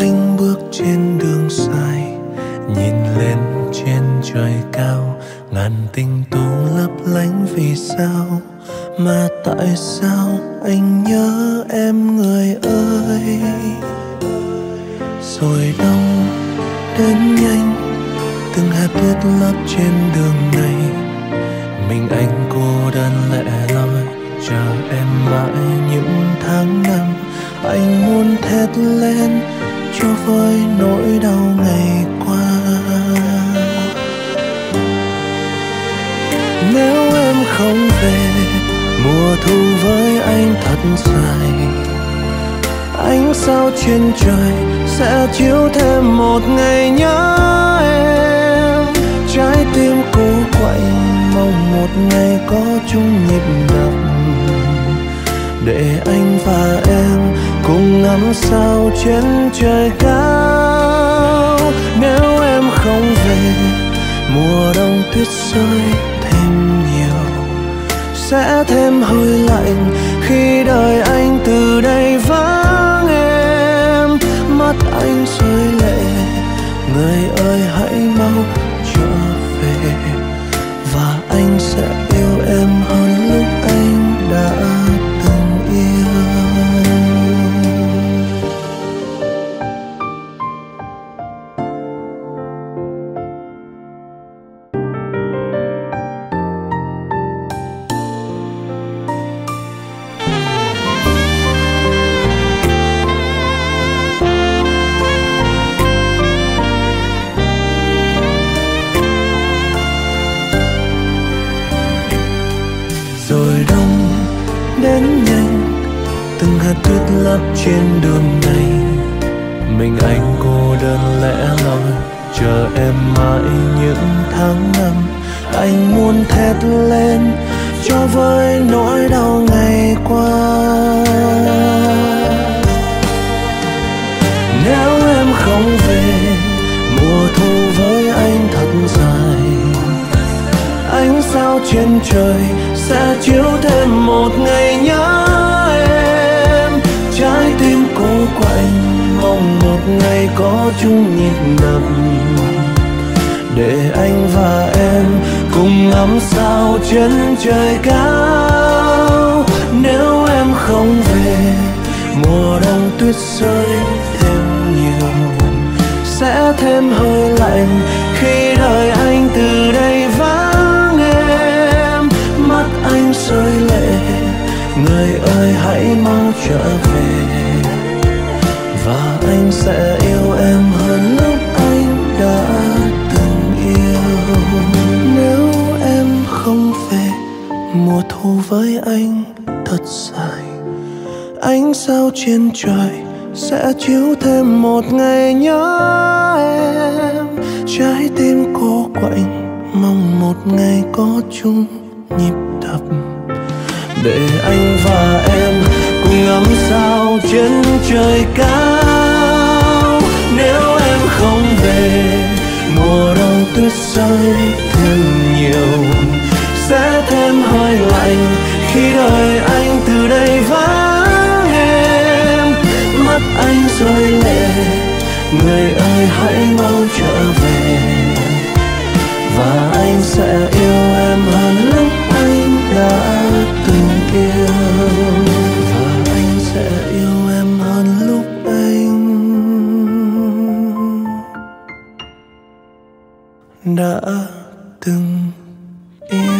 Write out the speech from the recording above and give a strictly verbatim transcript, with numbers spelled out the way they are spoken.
anh bước trên đường dài, nhìn lên trên trời cao, ngàn tinh tú lấp lánh. Vì sao mà tại sao anh nhớ em người ơi? Rồi đông đến nhanh, từng hạt tuyết lấp trên đường này, mình anh cô đơn lẻ loi chờ em mãi. Những tháng năm anh muốn thét lên cho vơi nỗi đau ngày qua. Nếu em không về, mùa thu với anh thật dài. Ánh sao trên trời sẽ chiếu thêm một ngày nhớ em. Trái tim cô quạnh mong một ngày có chung nhịp đập, để anh và em cùng ngắm sao trên trời cao. Nếu em không về, mùa đông tuyết rơi thêm nhiều, sẽ thêm hơi lạnh khi đời anh từ đây vắng em. Mắt anh rơi lệ, người ơi hãy mau trở về, và anh sẽ yêu em hơn lúc anh đã từng yêu. Lấp trên đường này, mình anh cô đơn lẻ loi chờ em mãi. Những tháng năm anh muốn thét lên cho vơi nỗi đau ngày qua. Nếu em không về, mùa thu với anh thật dài. Ánh sao trên trời sẽ chiếu thêm một ngày nhớ em. Trái tim cô quạnh mong một ngày có chung nhịp đập, để anh và em cùng ngắm sao trên trời cao. Nếu em không về, mùa đông tuyết rơi thêm nhiều, sẽ thêm hơi lạnh khi đời anh từ đây vắng em. Mắt anh rơi lệ, người ơi hãy mau trở về, và anh sẽ yêu em hơn lúc anh đã từng yêu. Nếu em không về, mùa thu với anh thật dài. Ánh sao trên trời sẽ chiếu thêm một ngày nhớ em. Trái tim cô quạnh mong một ngày có chung nhịp đập, để anh và em cùng ngắm sao trên trời cao. Nếu em không về, mùa đông tuyết rơi thêm nhiều, sẽ thêm hơi lạnh khi đời anh từ đây vắng em. Mắt anh rơi lệ, người ơi hãy mau trở về, và anh sẽ yêu em hơn lúc anh đã từng yêu, và anh sẽ yêu em hơn lúc anh đã từng yêu.